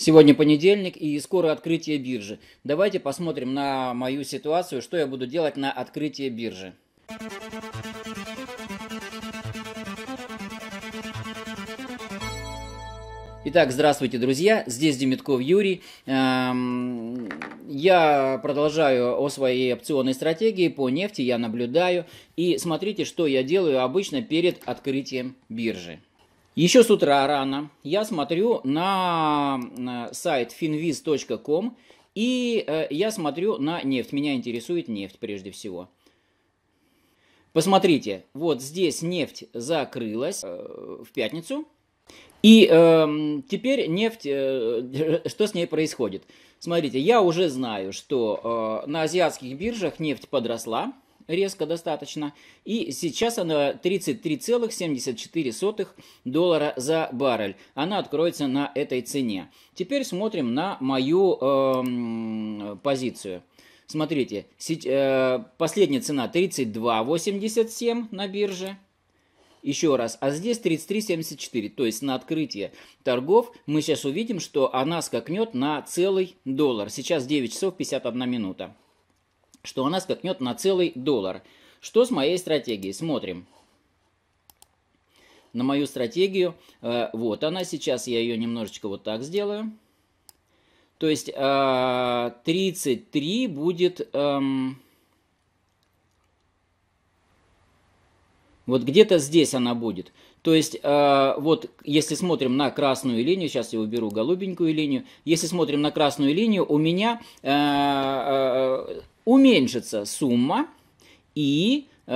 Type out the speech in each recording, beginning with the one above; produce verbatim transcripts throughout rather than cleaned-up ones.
Сегодня понедельник и скоро открытие биржи. Давайте посмотрим на мою ситуацию, что я буду делать на открытие биржи. Итак, здравствуйте, друзья. Здесь Демидков Юрий. Я продолжаю о своей опционной стратегии по нефти. Я наблюдаю. И смотрите, что я делаю обычно перед открытием биржи. Еще с утра рано я смотрю на сайт финвиз точка ком и я смотрю на нефть. Меня интересует нефть прежде всего. Посмотрите, вот здесь нефть закрылась в пятницу. И э, теперь нефть, э, что с ней происходит? Смотрите, я уже знаю, что э, на азиатских биржах нефть подросла резко достаточно. И сейчас она тридцать три целых семьдесят четыре сотых доллара за баррель. Она откроется на этой цене. Теперь смотрим на мою э, позицию. Смотрите, э, последняя цена тридцать два восемьдесят семь на бирже. Еще раз, а здесь тридцать три семьдесят четыре, то есть на открытие торгов мы сейчас увидим, что она скакнет на целый доллар. Сейчас девять часов пятьдесят одна минута, что она скакнет на целый доллар. Что с моей стратегией? Смотрим на мою стратегию. Вот она сейчас, я ее немножечко вот так сделаю. То есть тридцать три будет... Вот где-то здесь она будет. То есть, э, вот если смотрим на красную линию, сейчас я уберу голубенькую линию, если смотрим на красную линию, у меня э, э, уменьшится сумма и э,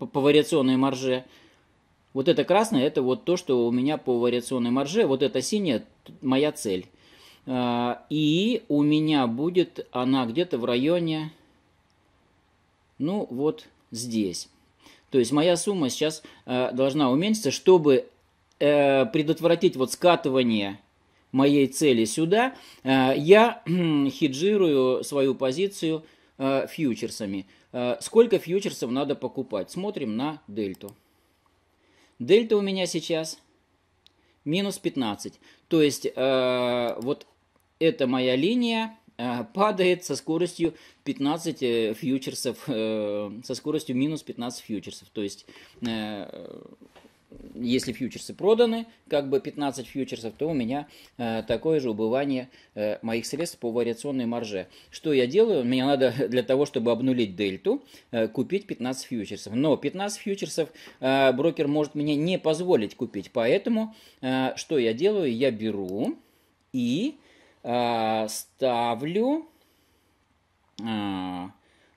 по вариационной марже. Вот это красное, это вот то, что у меня по вариационной марже, вот это синяя, моя цель. Э, и у меня будет она где-то в районе, ну вот... здесь. То есть моя сумма сейчас э, должна уменьшиться, чтобы э, предотвратить вот скатывание моей цели сюда. Э, я э, хеджирую свою позицию э, фьючерсами. Э, сколько фьючерсов надо покупать? Смотрим на дельту. Дельта у меня сейчас минус пятнадцать. То есть э, вот эта моя линия падает со скоростью пятнадцать фьючерсов, со скоростью минус пятнадцать фьючерсов. То есть, если фьючерсы проданы, как бы пятнадцать фьючерсов, то у меня такое же убывание моих средств по вариационной марже. Что я делаю? Мне надо для того, чтобы обнулить дельту, купить пятнадцать фьючерсов. Но пятнадцать фьючерсов брокер может мне не позволить купить. Поэтому, что я делаю? Я беру и... ставлю а,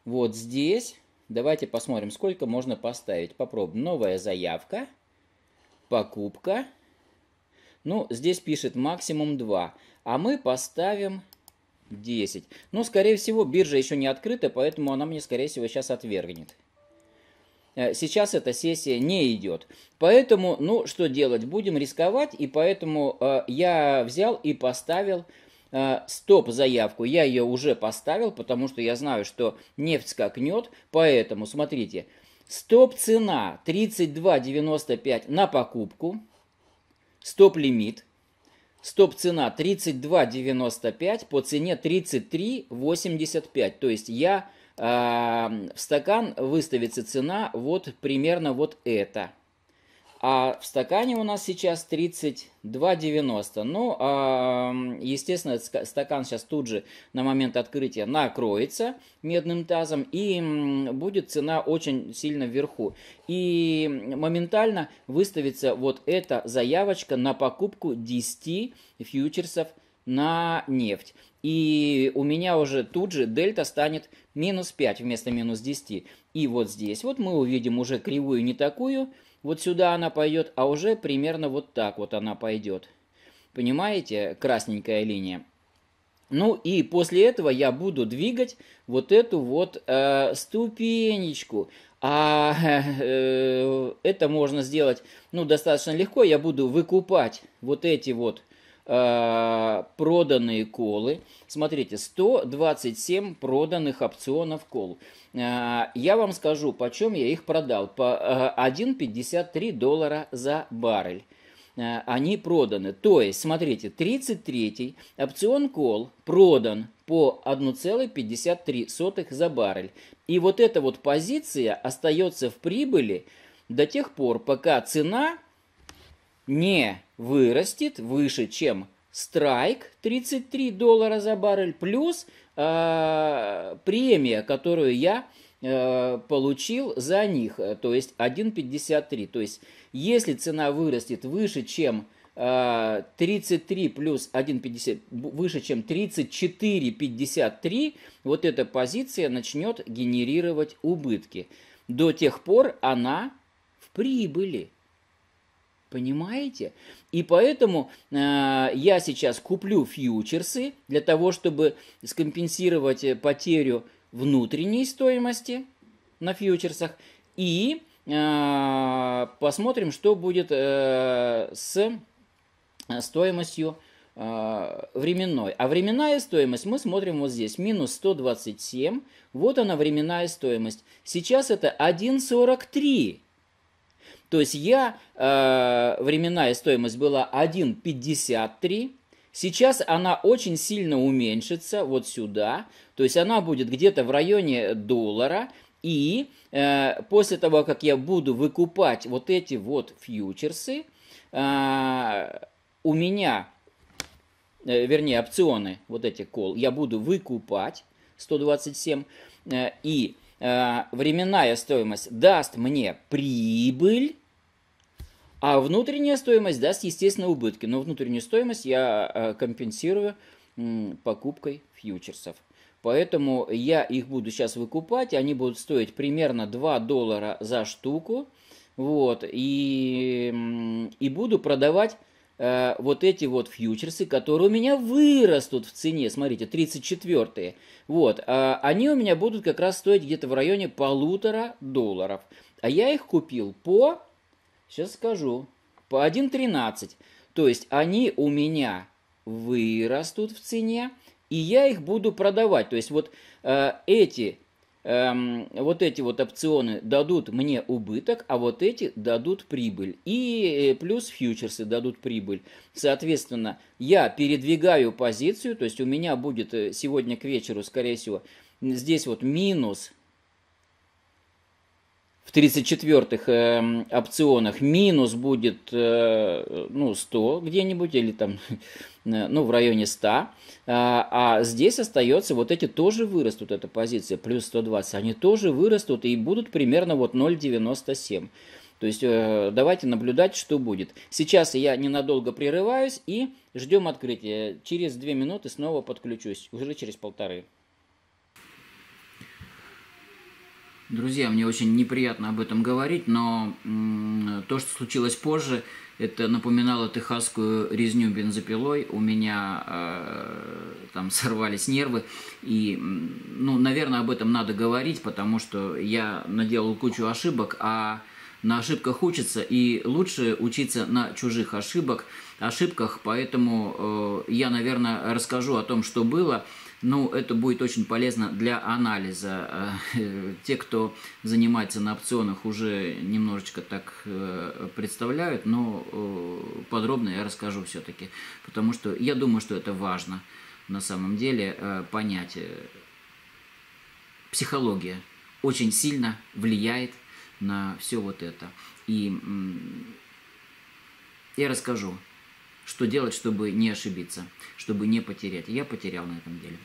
вот здесь. Давайте посмотрим, сколько можно поставить. Попробуем. Новая заявка. Покупка. Ну, здесь пишет максимум два. А мы поставим десять. Но, скорее всего, биржа еще не открыта, поэтому она мне, скорее всего, сейчас отвергнет. Сейчас эта сессия не идет. Поэтому, ну, что делать? Будем рисковать. И поэтому э, я взял и поставил... стоп-заявку. Я ее уже поставил, потому что я знаю, что нефть скакнет. Поэтому, смотрите, стоп-цена тридцать два девяносто пять на покупку. Стоп-лимит. Стоп-цена тридцать два девяносто пять по цене тридцать три восемьдесят пять. То есть я э, в стакан выставится цена вот примерно вот это. А в стакане у нас сейчас тридцать два девяносто. Ну, естественно, стакан сейчас тут же на момент открытия накроется медным тазом. И будет цена очень сильно вверху. И моментально выставится вот эта заявочка на покупку десяти фьючерсов на нефть. И у меня уже тут же дельта станет минус пять вместо минус десяти. И вот здесь вот мы увидим уже кривую не такую. Вот сюда она пойдет, а уже примерно вот так вот она пойдет. Понимаете? Красненькая линия. Ну и после этого я буду двигать вот эту вот э, ступенечку. А э, это можно сделать, ну, достаточно легко. Я буду выкупать вот эти вот э, проданные колы. Смотрите, сто двадцать семь проданных опционов кол. Я вам скажу, почем я их продал. По один пятьдесят три доллара за баррель. они проданы. То есть, смотрите, тридцать третий опцион-колл продан по одна целая пятьдесят три сотых за баррель. И вот эта вот позиция остается в прибыли до тех пор, пока цена не вырастет выше, чем страйк тридцать три доллара за баррель, плюс э, премия, которую я э, получил за них, то есть один пятьдесят три. То есть, если цена вырастет выше, чем э, тридцать три плюс один пятьдесят, выше, чем тридцать четыре пятьдесят три, вот эта позиция начнет генерировать убытки. До тех пор она в прибыли. Понимаете? И поэтому э, я сейчас куплю фьючерсы для того, чтобы скомпенсировать потерю внутренней стоимости на фьючерсах. И э, посмотрим, что будет э, с стоимостью э, временной. А временная стоимость мы смотрим вот здесь. Минус сто двадцать семь. Вот она, временная стоимость. Сейчас это один сорок три. То есть я, э, временная стоимость была один пятьдесят три, сейчас она очень сильно уменьшится вот сюда, то есть она будет где-то в районе доллара, и э, после того, как я буду выкупать вот эти вот фьючерсы, э, у меня, э, вернее, опционы, вот эти колл, я буду выкупать сто двадцать семь, э, и... временная стоимость даст мне прибыль, а внутренняя стоимость даст, естественно, убытки. Но внутреннюю стоимость я компенсирую покупкой фьючерсов. Поэтому я их буду сейчас выкупать. Они будут стоить примерно два доллара за штуку. Вот. И, и буду продавать вот эти вот фьючерсы, которые у меня вырастут в цене, смотрите, тридцать четвёртые, вот, они у меня будут как раз стоить где-то в районе полутора долларов. А я их купил по, сейчас скажу, по один тринадцать. То есть они у меня вырастут в цене, и я их буду продавать. То есть вот э, эти, э, вот эти вот опционы дадут мне убыток, а вот эти дадут прибыль. И плюс фьючерсы дадут прибыль. Соответственно, я передвигаю позицию, то есть у меня будет сегодня к вечеру, скорее всего, здесь вот минус в тридцать четвёртых э, опционах, минус будет э, ну, сто где-нибудь, или там, ну, в районе ста, а, а здесь остается, вот эти тоже вырастут, эта позиция, плюс сто двадцать, они тоже вырастут и будут примерно вот ноль девяносто семь. То есть э, давайте наблюдать, что будет. Сейчас я ненадолго прерываюсь и ждем открытия. Через две минуты снова подключусь, уже через полторы. Друзья, мне очень неприятно об этом говорить, но то, что случилось позже, это напоминало техасскую резню бензопилой. У меня э, там сорвались нервы. И, ну, наверное, об этом надо говорить, потому что я наделал кучу ошибок, а на ошибках учатся, и лучше учиться на чужих ошибок, ошибках. Поэтому э, я, наверное, расскажу о том, что было. Ну, это будет очень полезно для анализа. Те, кто занимается на опционах, уже немножечко так представляют, но подробно я расскажу все-таки, потому что я думаю, что это важно на самом деле понять. Психология очень сильно влияет на все вот это. И я расскажу, что делать, чтобы не ошибиться, чтобы не потерять. Я потерял на этом деле.